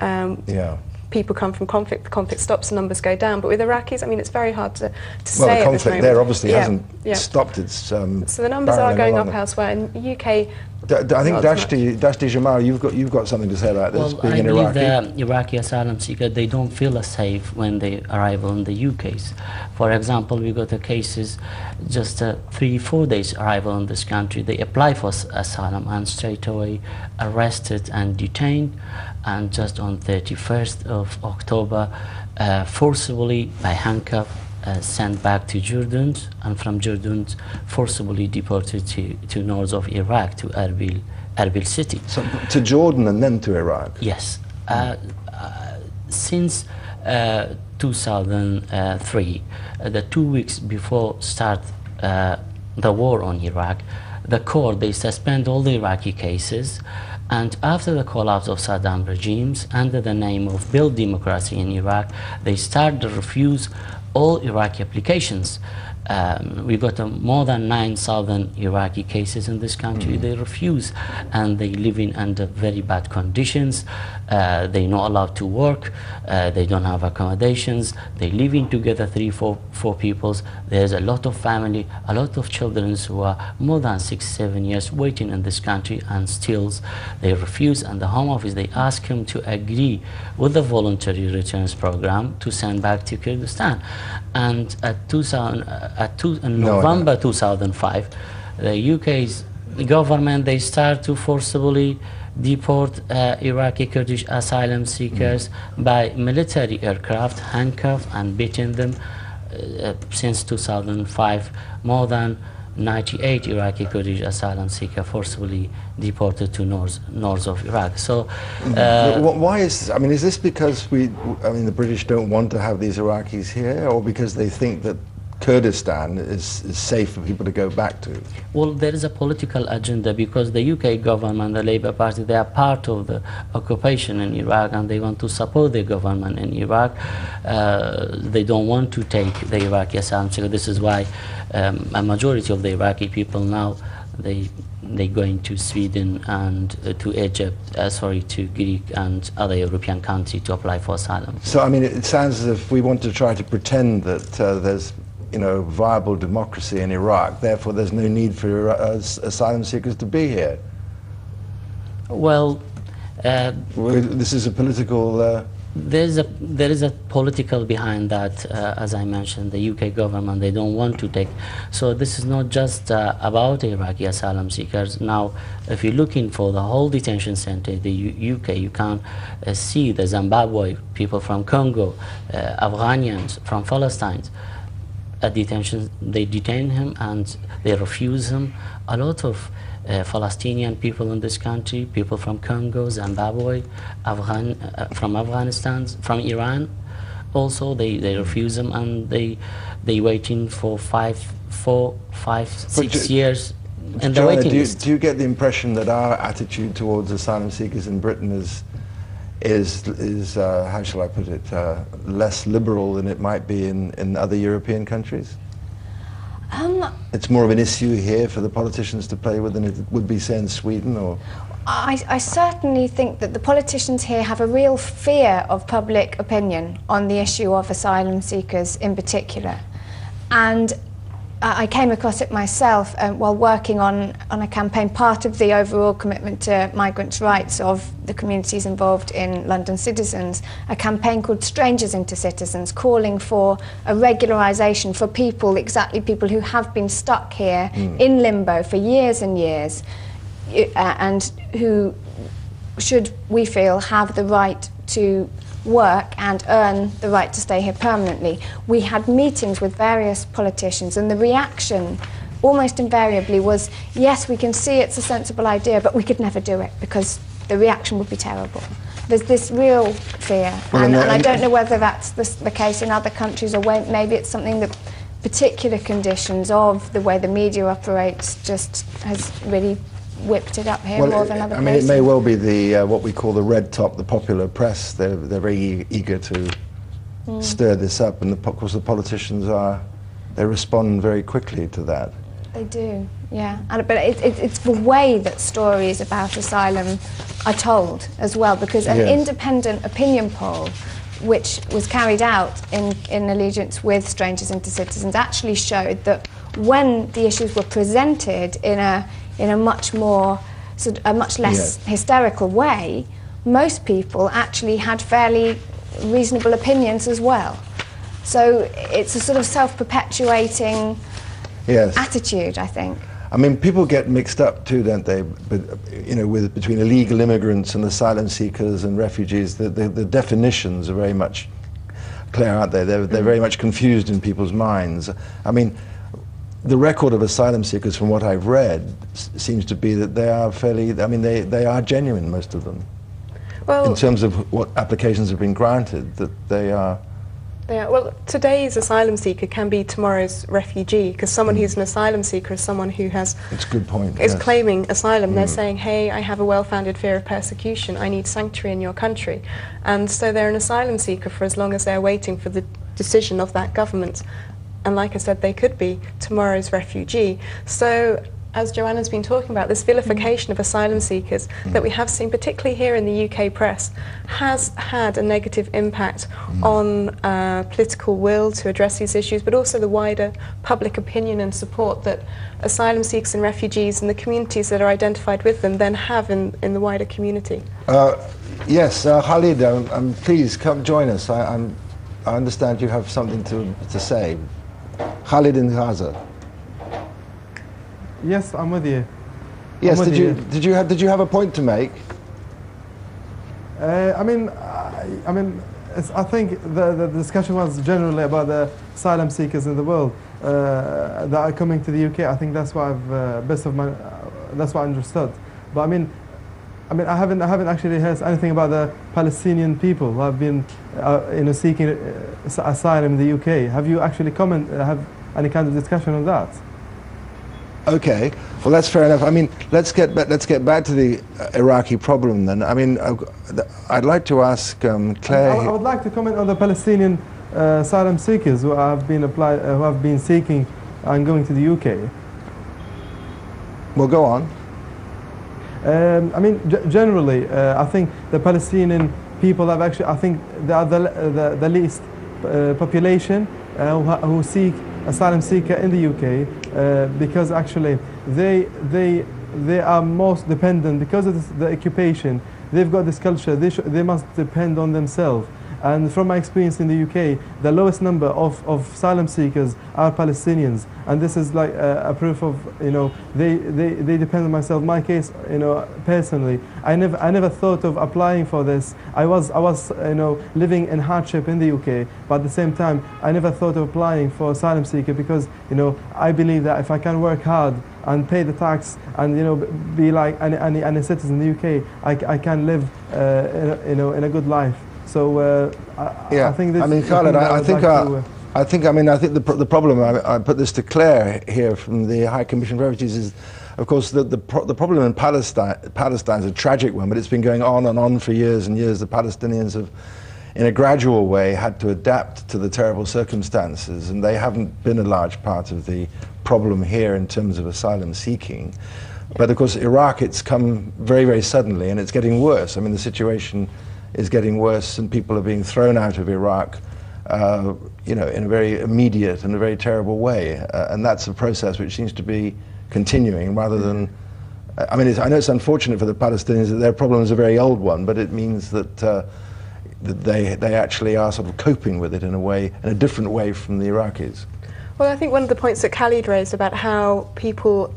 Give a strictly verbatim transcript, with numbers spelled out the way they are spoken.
Um, yeah. People come from conflict, the conflict stops, the numbers go down. But with Iraqis, I mean, it's very hard to, to well, say Well, the conflict there obviously yeah, hasn't yeah. stopped. It's um, so the numbers are going up elsewhere. In the U K... D D I think Dashti, Dashti Jamal, you've got, you've got something to say about this, well, being I an Iraqi. The Iraqi asylum seekers, they don't feel as safe when they arrive in the U K. For example, we got the cases just uh, three, four days arrival in this country. They apply for asylum and straight away arrested and detained. And just on thirty-first of October, uh, forcibly by handcuff, Uh, sent back to Jordan, and from Jordan forcibly deported to, to north of Iraq, to Erbil, Erbil city. So, to Jordan and then to Iraq? Yes. Uh, uh, since uh, two thousand three, uh, the two weeks before start uh, the war on Iraq, the court, they suspend all the Iraqi cases, and after the collapse of Saddam regimes, under the name of build democracy in Iraq, they start to refuse all Iraqi applications. Um, we got uh, more than nine thousand Iraqi cases in this country. Mm. They refuse, and they live in under very bad conditions. Uh, they're not allowed to work. Uh, they don't have accommodations. They live in together, three, four, four peoples. There's a lot of family, a lot of children who are more than six, seven years waiting in this country, and still they refuse. And the Home Office, they ask him to agree with the voluntary returns program to send back to Kurdistan. And at two thousand. Uh, At two, in no, November no. two thousand five, the U K's government, they start to forcibly deport uh, Iraqi Kurdish asylum seekers mm. by military aircraft, handcuffed and beaten them. Uh, since two thousand five, more than ninety-eight Iraqi Kurdish asylum seekers forcibly deported to north, north of Iraq. So, uh, why is? I mean, is this because we? I mean, the British don't want to have these Iraqis here, or because they think that Kurdistan is, is safe for people to go back to? Well, there is a political agenda, because the U K government, the Labour Party, they are part of the occupation in Iraq, and they want to support the government in Iraq. Uh, they don't want to take the Iraqi asylum. So this is why um, a majority of the Iraqi people now, they they going to Sweden and uh, to Egypt, uh, sorry, to Greek and other European countries to apply for asylum. So, I mean, it sounds as if we want to try to pretend that uh, there's, you know, viable democracy in Iraq, therefore there's no need for uh, asylum seekers to be here. Well, uh, this is a political... Uh, there is a, there is a political behind that, uh, as I mentioned, the U K government, they don't want to take. So this is not just uh, about Iraqi asylum seekers. Now, if you're looking for the whole detention center in the U UK, you can uh, see the Zimbabwe, people from Congo, uh, Afghanians, from Palestine. At detention, they detain him and they refuse him. A lot of uh, Palestinian people in this country, people from Congo, Zimbabwe, Afghan, uh, from Afghanistan, from Iran, also they, they refuse him, and they they waiting for five, four, five, six years. And the waiting do you, list. Do you get the impression that our attitude towards asylum seekers in Britain is is, is uh, how shall I put it, uh, less liberal than it might be in, in other European countries? Um, it's more of an issue here for the politicians to play with than it would be, say, in Sweden? Or I, I certainly think that the politicians here have a real fear of public opinion on the issue of asylum seekers in particular. And I came across it myself um, while working on, on a campaign, part of the overall commitment to migrants' rights of the communities involved in London Citizens, a campaign called Strangers into Citizens, calling for a regularisation for people, exactly people who have been stuck here mm. in limbo for years and years, uh, and who should, we feel, have the right to work and earn the right to stay here permanently. We had meetings with various politicians, and the reaction almost invariably was, yes, we can see it's a sensible idea, but we could never do it because the reaction would be terrible. There's this real fear, well, and, and, and I don't know whether that's the, the case in other countries, or when, maybe it's something that particular conditions of the way the media operates just has really whipped it up here well, more than other places. I mean, person. It may well be the uh, what we call the red top, the popular press. They're they're very eager to mm. stir this up, and the, of course the politicians are. They respond very quickly to that. They do, yeah. And, but it, it, it's the way that stories about asylum are told as well, because an yes. independent opinion poll which was carried out in, in allegiance with Strangers into Citizens actually showed that when the issues were presented in a, in a much more, sort of a much less yes. hysterical way, most people actually had fairly reasonable opinions as well. So it's a sort of self-perpetuating yes. attitude, I think. I mean, people get mixed up too, don't they? But, you know, with between illegal immigrants and asylum seekers and refugees, the, the, the definitions are very much clear, aren't they? They're, they're very much confused in people's minds. I mean, the record of asylum seekers, from what I've read, s seems to be that they are fairly. I mean, they they are genuine, most of them. Well, in terms of what applications have been granted, that they are. Yeah, well, today's asylum seeker can be tomorrow's refugee, because someone mm. who's an asylum seeker is someone who has... It's a good point. ...is yes. claiming asylum. Mm. They're saying, hey, I have a well-founded fear of persecution. I need sanctuary in your country. And so they're an asylum seeker for as long as they're waiting for the decision of that government. And like I said, they could be tomorrow's refugee. So, as Joanna's been talking about, this vilification of asylum seekers mm. that we have seen, particularly here in the U K press, has had a negative impact mm. on uh, political will to address these issues, but also the wider public opinion and support that asylum seekers and refugees and the communities that are identified with them then have in, in the wider community. Uh, yes, uh, Khalid, um, um, please come join us. I, I'm, I understand you have something to, to say. Khalid in Gaza. Yes, I'm with you. Yes, with did you, you did you have did you have a point to make? Uh, I mean, I, I mean, it's, I think the, the discussion was generally about the asylum seekers in the world uh, that are coming to the U K. I think that's what I've uh, best of my uh, that's what I understood. But I mean, I mean, I haven't I haven't actually heard anything about the Palestinian people who have been uh, you know seeking uh, asylum in the U K. Have you actually comment uh, have any kind of discussion on that? Okay, well that's fair enough. I mean, let's get back, let's get back to the uh, Iraqi problem then. I mean, uh, I'd like to ask um, Claire. I, I would like to comment on the Palestinian uh, asylum seekers who have been applied, uh, who have been seeking and going to the U K. Well, go on. Um, I mean, g generally, uh, I think the Palestinian people have actually, I think, they are the uh, the, the least uh, population uh, who, who seek. Asylum seeker in the U K uh, because actually they they they are most dependent because of this, the occupation. They've got this culture. They sh they must depend on themselves. And from my experience in the U K, the lowest number of, of asylum seekers are Palestinians. And this is like a, a proof of you know they, they they depend on myself. My case, you know, personally, I never I never thought of applying for this. I was I was you know living in hardship in the U K, but at the same time, I never thought of applying for asylum seeker because you know I believe that if I can work hard and pay the tax and you know be like any any, any citizen in the U K, I I can live uh, in, you know in a good life. So uh, I, yeah. I think this. I mean, Khalid, I, I think like I, to, uh, I think I mean I think the pr the problem I, I put this to Claire here from the High Commission for Refugees is, of course, the the, pro the problem in Palestine. Palestine is a tragic one, but it's been going on and on for years and years. The Palestinians have, in a gradual way, had to adapt to the terrible circumstances, and they haven't been a large part of the problem here in terms of asylum seeking. But of course, Iraq, it's come very very suddenly, and it's getting worse. I mean, the situation is getting worse, and people are being thrown out of Iraq, uh, you know, in a very immediate and a very terrible way. Uh, and that's a process which seems to be continuing rather than, I mean, it's, I know it's unfortunate for the Palestinians that their problem is a very old one, but it means that, uh, that they, they actually are sort of coping with it in a way, in a different way from the Iraqis. Well, I think one of the points that Khalid raised about how people